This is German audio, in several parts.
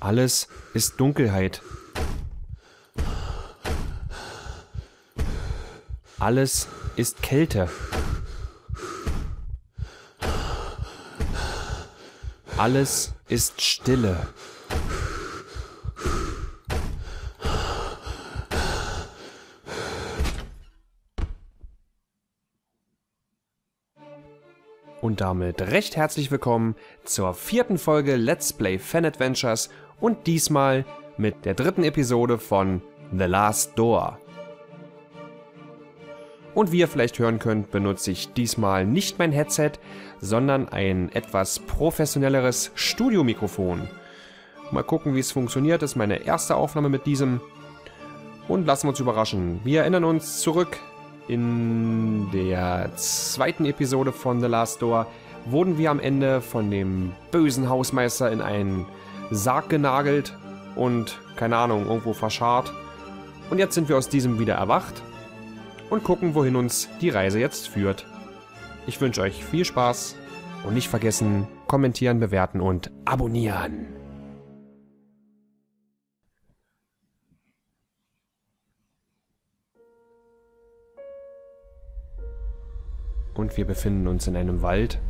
Alles ist Dunkelheit. Alles ist Kälte. Alles ist Stille. Und damit recht herzlich willkommen zur 4. Folge Let's Play Fan Adventures und diesmal mit der 3. Episode von The Last Door. Und wie ihr vielleicht hören könnt, benutze ich diesmal nicht mein Headset, sondern ein etwas professionelleres Studiomikrofon. Mal gucken, wie es funktioniert. Das ist meine erste Aufnahme mit diesem. Und lassen wir uns überraschen. Wir erinnern uns zurück. In der 2. Episode von The Last Door wurden wir am Ende von dem bösen Hausmeister in einen Sarg genagelt und, keine Ahnung, irgendwo verscharrt. Und jetzt sind wir aus diesem wieder erwacht und gucken, wohin uns die Reise jetzt führt. Ich wünsche euch viel Spaß und nicht vergessen, kommentieren, bewerten und abonnieren. Und wir befinden uns in einem Wald.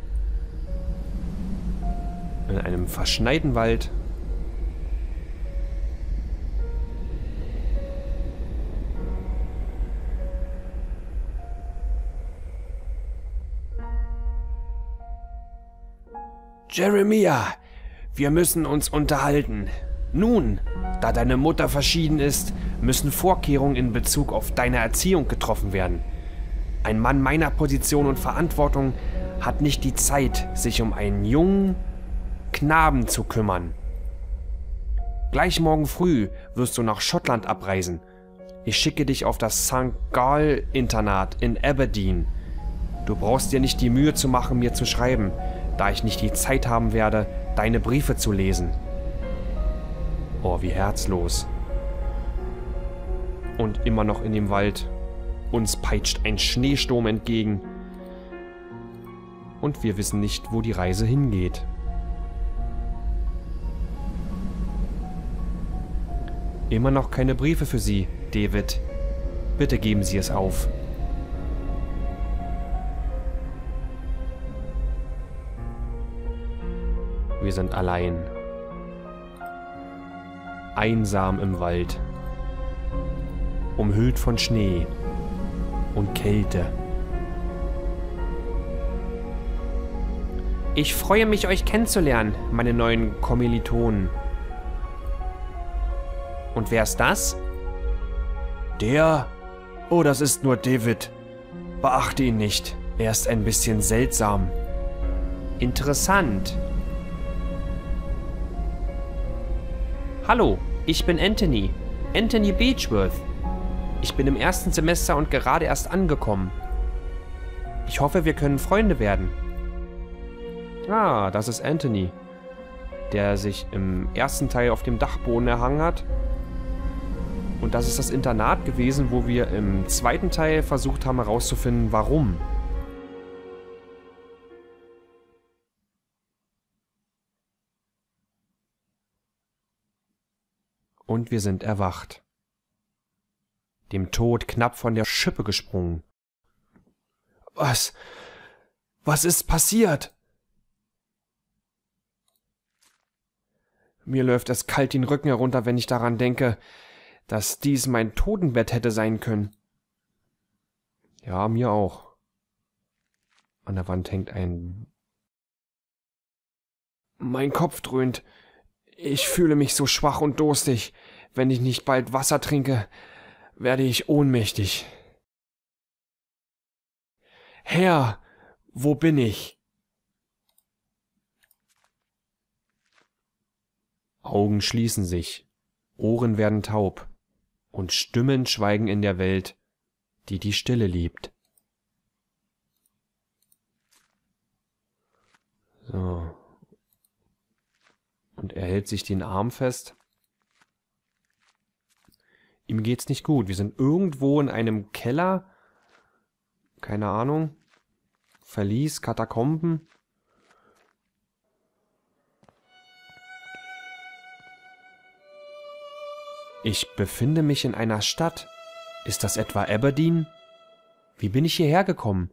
In einem verschneiten Wald. Jeremiah, wir müssen uns unterhalten. Nun, da deine Mutter verschieden ist, müssen Vorkehrungen in Bezug auf deine Erziehung getroffen werden. Ein Mann meiner Position und Verantwortung hat nicht die Zeit, sich um einen jungen Knaben zu kümmern. Gleich morgen früh wirst du nach Schottland abreisen. Ich schicke dich auf das St. Gall Internat in Aberdeen. Du brauchst dir nicht die Mühe zu machen, mir zu schreiben, da ich nicht die Zeit haben werde, deine Briefe zu lesen. Oh, wie herzlos. Und immer noch in dem Wald. Uns peitscht ein Schneesturm entgegen. Und wir wissen nicht, wo die Reise hingeht. Immer noch keine Briefe für Sie, David. Bitte geben Sie es auf. Wir sind allein. Einsam im Wald. Umhüllt von Schnee und Kälte. Ich freue mich, euch kennenzulernen, meine neuen Kommilitonen. Und wer ist das? Der? Oh, das ist nur David. Beachte ihn nicht. Er ist ein bisschen seltsam. Interessant. Hallo, ich bin Anthony. Anthony Beechworth. Ich bin im 1. Semester und gerade erst angekommen. Ich hoffe, wir können Freunde werden. Ah, das ist Anthony, der sich im ersten Teil auf dem Dachboden erhangen hat. Und das ist das Internat gewesen, wo wir im 2. Teil versucht haben herauszufinden, warum. Und wir sind erwacht. Dem Tod knapp von der Schippe gesprungen. Was? Was ist passiert? Mir läuft es kalt den Rücken herunter, wenn ich daran denke, dass dies mein Totenbett hätte sein können. Ja, mir auch. An der Wand hängt ein... Mein Kopf dröhnt. Ich fühle mich so schwach und durstig. Wenn ich nicht bald Wasser trinke, werde ich ohnmächtig. Herr, wo bin ich? Augen schließen sich, Ohren werden taub und Stimmen schweigen in der Welt, die die Stille liebt. So. Und er hält sich den Arm fest. Ihm geht's nicht gut. Wir sind irgendwo in einem Keller. Keine Ahnung. Verlies, Katakomben. Ich befinde mich in einer Stadt. Ist das etwa Aberdeen? Wie bin ich hierher gekommen?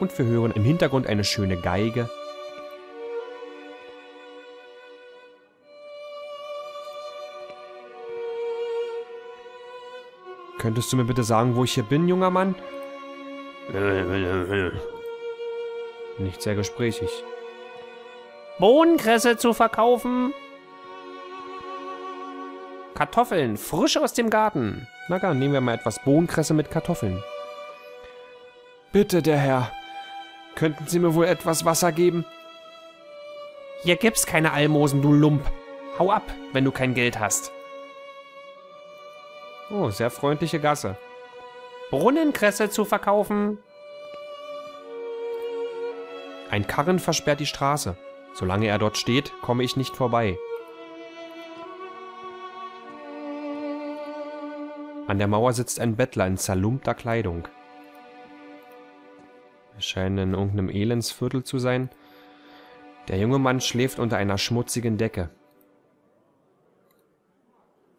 Und wir hören im Hintergrund eine schöne Geige. Könntest du mir bitte sagen, wo ich hier bin, junger Mann? Nicht sehr gesprächig. Bohnenkresse zu verkaufen. Kartoffeln, frisch aus dem Garten. Na dann, nehmen wir mal etwas Bohnenkresse mit Kartoffeln. Bitte, der Herr. Könnten Sie mir wohl etwas Wasser geben? Hier gibt's keine Almosen, du Lump. Hau ab, wenn du kein Geld hast. Oh, sehr freundliche Gasse. Brunnenkresse zu verkaufen. Ein Karren versperrt die Straße. Solange er dort steht, komme ich nicht vorbei. An der Mauer sitzt ein Bettler in zerlumpter Kleidung. Er scheint in irgendeinem Elendsviertel zu sein. Der junge Mann schläft unter einer schmutzigen Decke.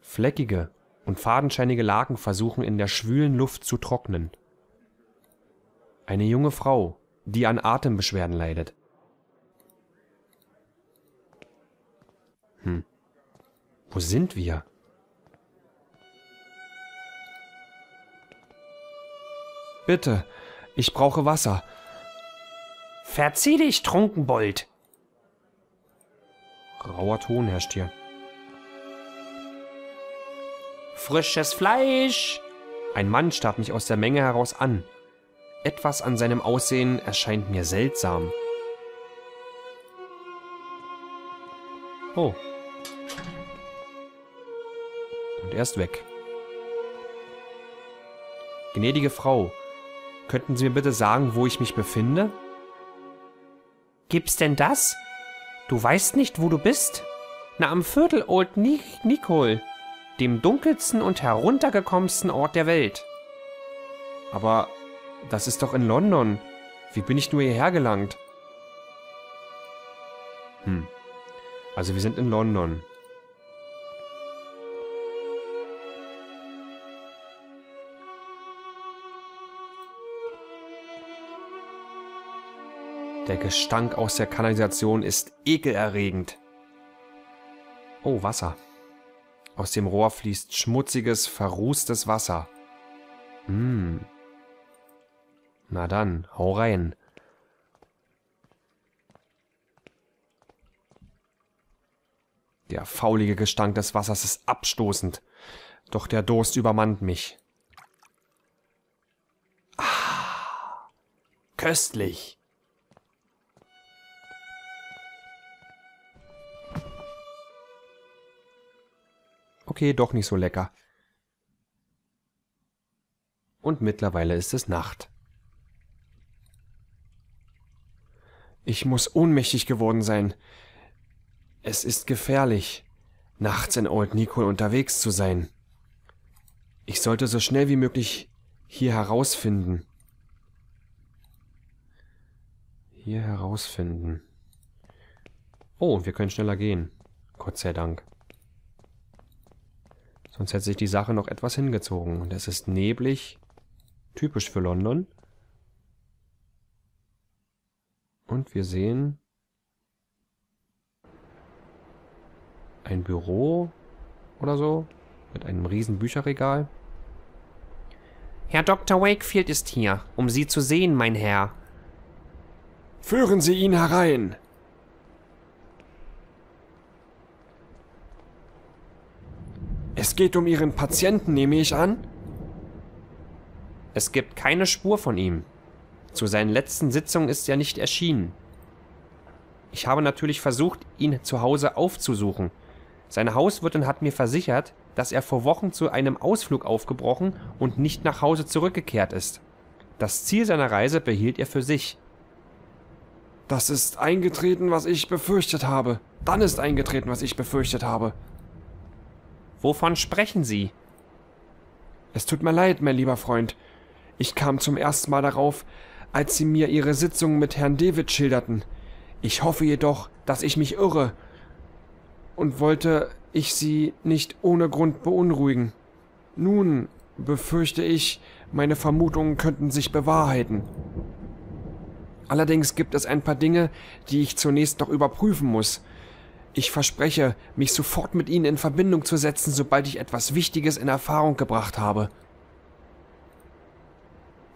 Fleckige und fadenscheinige Laken versuchen in der schwülen Luft zu trocknen. Eine junge Frau, die an Atembeschwerden leidet. Wo sind wir? Bitte, ich brauche Wasser. Verzieh dich, Trunkenbold! Rauer Ton herrscht hier. Frisches Fleisch! Ein Mann starrt mich aus der Menge heraus an. Etwas an seinem Aussehen erscheint mir seltsam. Oh. Und er ist weg. Gnädige Frau, könnten Sie mir bitte sagen, wo ich mich befinde? Gibt's denn das? Du weißt nicht, wo du bist? Na, am Viertel Old Nichol, dem dunkelsten und heruntergekommensten Ort der Welt. Aber das ist doch in London. Wie bin ich nur hierher gelangt? Also wir sind in London. Der Gestank aus der Kanalisation ist ekelerregend. Oh, Wasser. Aus dem Rohr fließt schmutziges, verrußtes Wasser. Na dann, hau rein. Der faulige Gestank des Wassers ist abstoßend, doch der Durst übermannt mich. Ah, köstlich. Okay, doch nicht so lecker. Und mittlerweile ist es Nacht. Ich muss ohnmächtig geworden sein. Es ist gefährlich, nachts in Old Nichol unterwegs zu sein. Ich sollte so schnell wie möglich hier herausfinden. Oh, wir können schneller gehen. Gott sei Dank. Sonst hätte sich die Sache noch etwas hingezogen. Und es ist neblig. Typisch für London. Und wir sehen ein Büro oder so. Mit einem riesen Bücherregal. Herr Dr. Wakefield ist hier, um Sie zu sehen, mein Herr. Führen Sie ihn herein! Es geht um Ihren Patienten, nehme ich an? Es gibt keine Spur von ihm. Zu seinen letzten Sitzungen ist er nicht erschienen. Ich habe natürlich versucht, ihn zu Hause aufzusuchen. Seine Hauswirtin hat mir versichert, dass er vor Wochen zu einem Ausflug aufgebrochen und nicht nach Hause zurückgekehrt ist. Das Ziel seiner Reise behielt er für sich. Das ist eingetreten, was ich befürchtet habe. Wovon sprechen Sie? Es tut mir leid, mein lieber Freund. Ich kam zum ersten Mal darauf, als Sie mir Ihre Sitzung mit Herrn David schilderten. Ich hoffe jedoch, dass ich mich irre. und wollte ich sie nicht ohne Grund beunruhigen. Nun befürchte ich, meine Vermutungen könnten sich bewahrheiten. Allerdings gibt es ein paar Dinge, die ich zunächst noch überprüfen muss. Ich verspreche, mich sofort mit Ihnen in Verbindung zu setzen, sobald ich etwas Wichtiges in Erfahrung gebracht habe.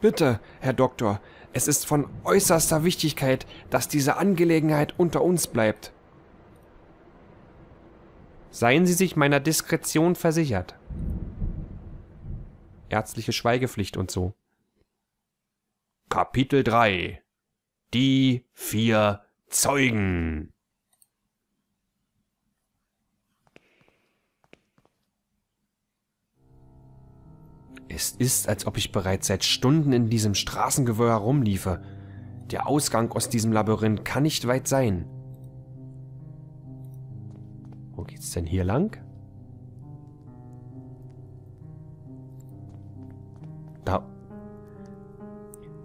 Bitte, Herr Doktor, es ist von äußerster Wichtigkeit, dass diese Angelegenheit unter uns bleibt. Seien Sie sich meiner Diskretion versichert. Ärztliche Schweigepflicht und so. Kapitel 3 Die vier Zeugen. Es ist, als ob ich bereits seit Stunden in diesem Straßengewirr herumliefe. Der Ausgang aus diesem Labyrinth kann nicht weit sein. Wo geht's denn hier lang? Da.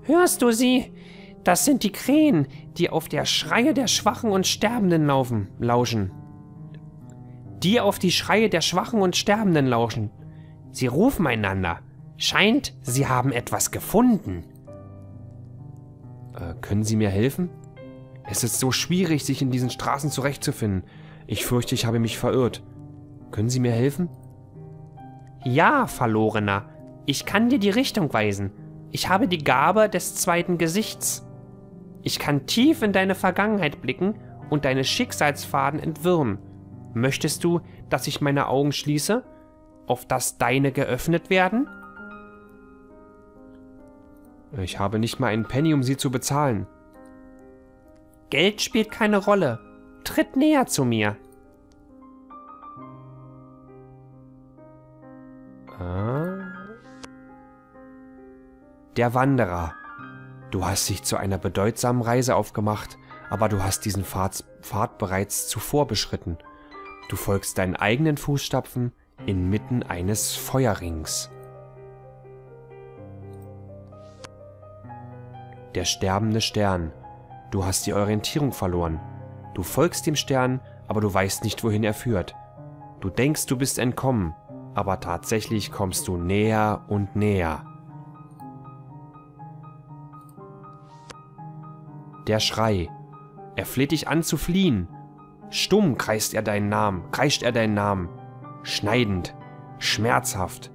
Hörst du sie? Das sind die Krähen, die auf der Schreie der Schwachen und Sterbenden lauschen. Sie rufen einander. Scheint, sie haben etwas gefunden. Können Sie mir helfen? Es ist so schwierig, sich in diesen Straßen zurechtzufinden. Ich fürchte, ich habe mich verirrt. Können Sie mir helfen? Ja, Verlorener. Ich kann dir die Richtung weisen. Ich habe die Gabe des zweiten Gesichts. Ich kann tief in deine Vergangenheit blicken und deine Schicksalsfaden entwirren. Möchtest du, dass ich meine Augen schließe, auf dass deine geöffnet werden? Ich habe nicht mal einen Penny, um sie zu bezahlen. Geld spielt keine Rolle. Tritt näher zu mir. Der Wanderer. Du hast dich zu einer bedeutsamen Reise aufgemacht, aber du hast diesen Pfad bereits zuvor beschritten. Du folgst deinen eigenen Fußstapfen inmitten eines Feuerrings. Der sterbende Stern. Du hast die Orientierung verloren. Du folgst dem Stern, aber du weißt nicht, wohin er führt. Du denkst, du bist entkommen, aber tatsächlich kommst du näher und näher. Der Schrei. Er fleht dich an zu fliehen. Stumm kreischt er deinen Namen. Schneidend, schmerzhaft,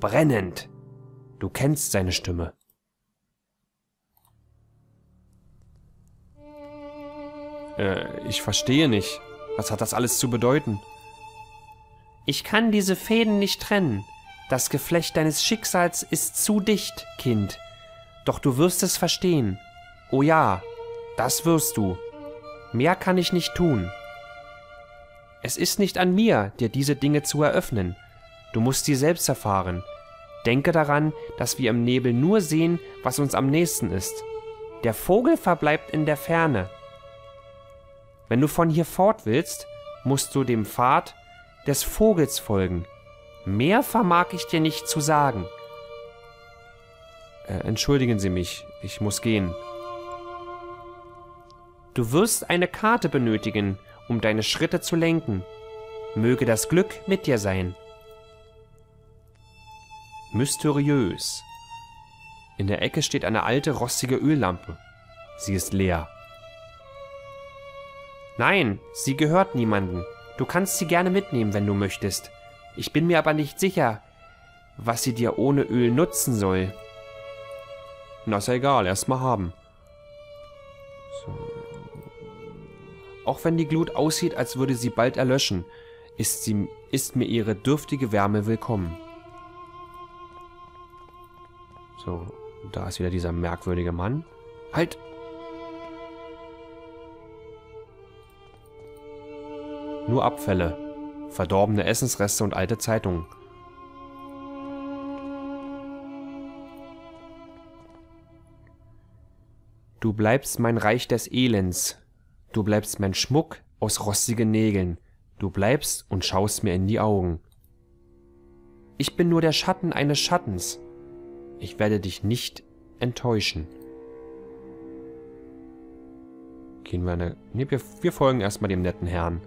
brennend. Du kennst seine Stimme. Ich verstehe nicht. Was hat das alles zu bedeuten? Ich kann diese Fäden nicht trennen. Das Geflecht deines Schicksals ist zu dicht, Kind. Doch du wirst es verstehen. Oh ja, das wirst du. Mehr kann ich nicht tun. Es ist nicht an mir, dir diese Dinge zu eröffnen. Du musst sie selbst erfahren. Denke daran, dass wir im Nebel nur sehen, was uns am nächsten ist. Der Vogel verbleibt in der Ferne. Wenn du von hier fort willst, musst du dem Pfad des Vogels folgen. Mehr vermag ich dir nicht zu sagen. Entschuldigen Sie mich, ich muss gehen. Du wirst eine Karte benötigen, um deine Schritte zu lenken. Möge das Glück mit dir sein. Mysteriös. In der Ecke steht eine alte, rostige Öllampe. Sie ist leer. Nein, sie gehört niemandem. Du kannst sie gerne mitnehmen, wenn du möchtest. Ich bin mir aber nicht sicher, was sie dir ohne Öl nutzen soll. Na, ist ja egal, erstmal haben. So. Auch wenn die Glut aussieht, als würde sie bald erlöschen, ist mir ihre dürftige Wärme willkommen. So, da ist wieder dieser merkwürdige Mann. Halt! Nur Abfälle, verdorbene Essensreste und alte Zeitungen. Du bleibst mein Reich des Elends. Du bleibst mein Schmuck aus rostigen Nägeln. Du bleibst und schaust mir in die Augen. Ich bin nur der Schatten eines Schattens. Ich werde dich nicht enttäuschen. Gehen wir eine... Nee, wir folgen erstmal dem netten Herrn.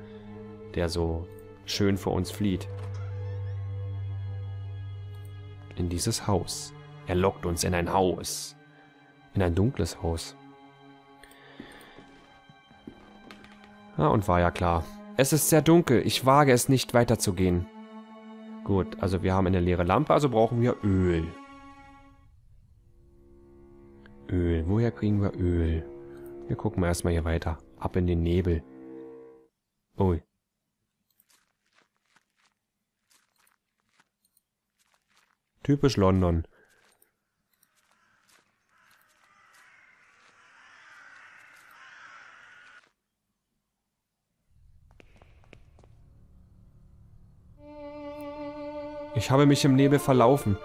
der so schön vor uns flieht. In dieses Haus. Er lockt uns in ein Haus. In ein dunkles Haus. Ah, und war ja klar. Es ist sehr dunkel. Ich wage es nicht, weiterzugehen. Gut, also wir haben eine leere Lampe, also brauchen wir Öl. Öl. Woher kriegen wir Öl? Wir gucken mal erstmal hier weiter. Ab in den Nebel. Oh. Typisch London. Ich habe mich im Nebel verlaufen.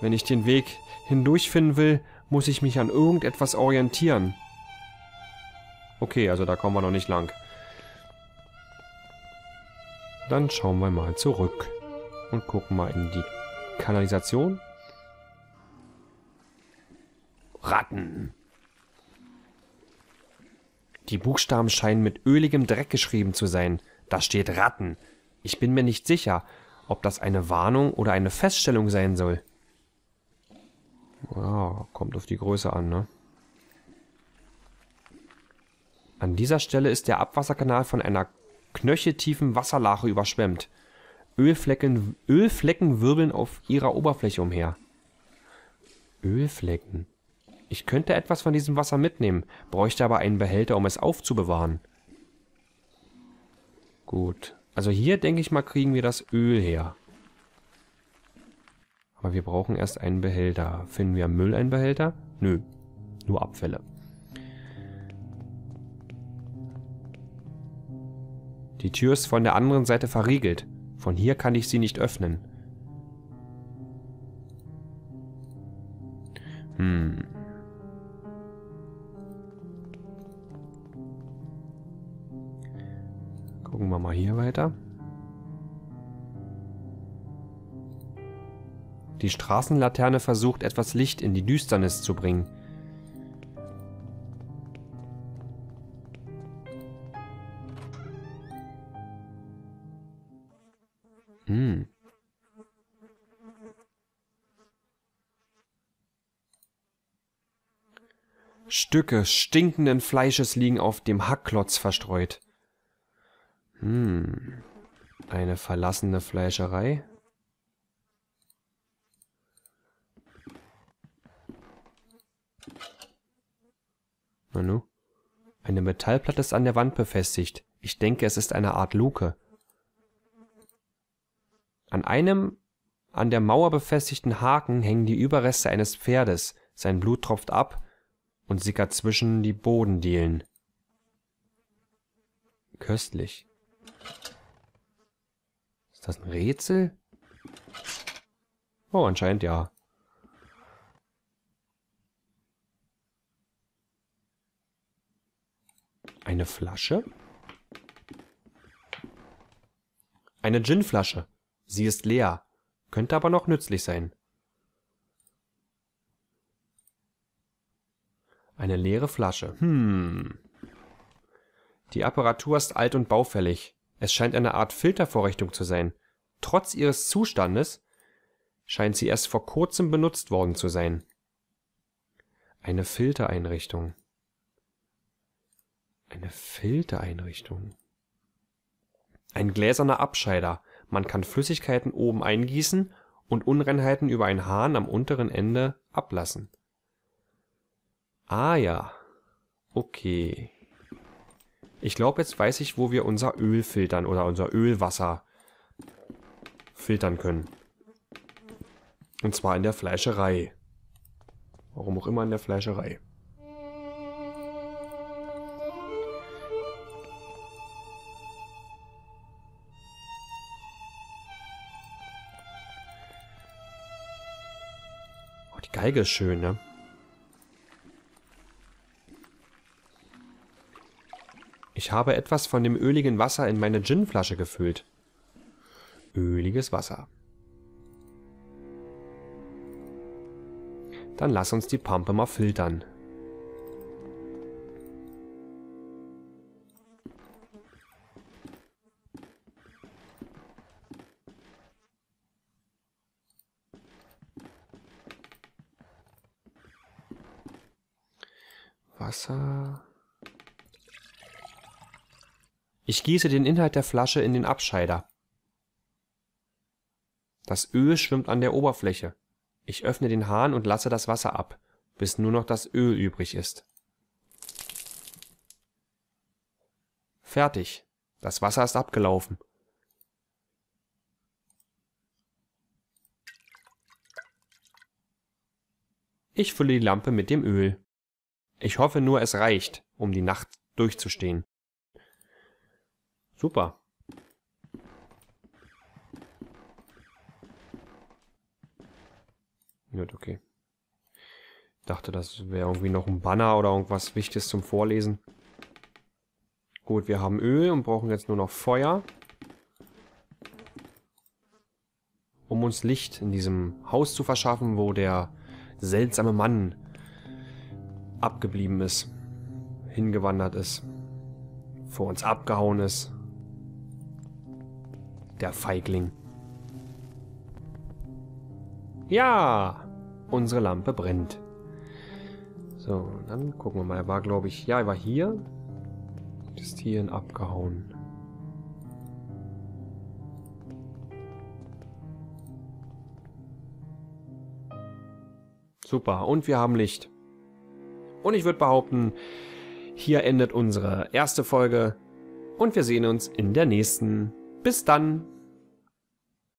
Wenn ich den Weg hindurchfinden will, muss ich mich an irgendetwas orientieren. Okay, also da kommen wir noch nicht lang. Dann schauen wir mal zurück und gucken mal in die Kanalisation. Ratten. Die Buchstaben scheinen mit öligem Dreck geschrieben zu sein. Da steht Ratten. Ich bin mir nicht sicher, ob das eine Warnung oder eine Feststellung sein soll. Wow, kommt auf die Größe an, ne? An dieser Stelle ist der Abwasserkanal von einer knöcheltiefen Wasserlache überschwemmt. Ölflecken wirbeln auf ihrer Oberfläche umher. Ölflecken. Ich könnte etwas von diesem Wasser mitnehmen, bräuchte aber einen Behälter, um es aufzubewahren. Gut. Also hier, denke ich mal, kriegen wir das Öl her. Aber wir brauchen erst einen Behälter. Finden wir im Müll einen Behälter? Nö, nur Abfälle. Die Tür ist von der anderen Seite verriegelt. Von hier kann ich sie nicht öffnen. Hm. Gucken wir mal hier weiter. Die Straßenlaterne versucht, etwas Licht in die Düsternis zu bringen. Hm. Stücke stinkenden Fleisches liegen auf dem Hackklotz verstreut. Hm. Eine verlassene Fleischerei. Nanu. Eine Metallplatte ist an der Wand befestigt. Ich denke, es ist eine Art Luke. An einem an der Mauer befestigten Haken hängen die Überreste eines Pferdes. Sein Blut tropft ab und sickert zwischen die Bodendielen. Köstlich. Ist das ein Rätsel? Oh, anscheinend ja. Eine Flasche? Eine Ginflasche. Sie ist leer. Könnte aber noch nützlich sein. Eine leere Flasche. Hm. Die Apparatur ist alt und baufällig. Es scheint eine Art Filtervorrichtung zu sein. Trotz ihres Zustandes scheint sie erst vor kurzem benutzt worden zu sein. Eine Filtereinrichtung. Eine Filtereinrichtung. Ein gläserner Abscheider. Man kann Flüssigkeiten oben eingießen und Unreinheiten über einen Hahn am unteren Ende ablassen. Ah ja. Okay. Ich glaube, jetzt weiß ich, wo wir unser Öl filtern oder unser Ölwasser filtern können. Und zwar in der Fleischerei. Warum auch immer in der Fleischerei. Oh, die Geige ist schön, ne? Ich habe etwas von dem öligen Wasser in meine Ginflasche gefüllt. Öliges Wasser. Dann lass uns die Pampe mal filtern. Wasser. Ich gieße den Inhalt der Flasche in den Abscheider. Das Öl schwimmt an der Oberfläche. Ich öffne den Hahn und lasse das Wasser ab, bis nur noch das Öl übrig ist. Fertig. Das Wasser ist abgelaufen. Ich fülle die Lampe mit dem Öl. Ich hoffe nur, es reicht, um die Nacht durchzustehen. Super. Gut, okay. Ich dachte, das wäre irgendwie noch ein Banner oder irgendwas Wichtiges zum Vorlesen. Gut, wir haben Öl und brauchen jetzt nur noch Feuer, um uns Licht in diesem Haus zu verschaffen, wo der seltsame Mann abgeblieben ist, hingewandert ist, vor uns abgehauen ist. Der Feigling. Ja, unsere Lampe brennt. So, dann gucken wir mal. Er war, glaube ich, ja, er war hier. Ist hierhin abgehauen. Super, und wir haben Licht. Und ich würde behaupten, hier endet unsere erste Folge und wir sehen uns in der nächsten. Bis dann!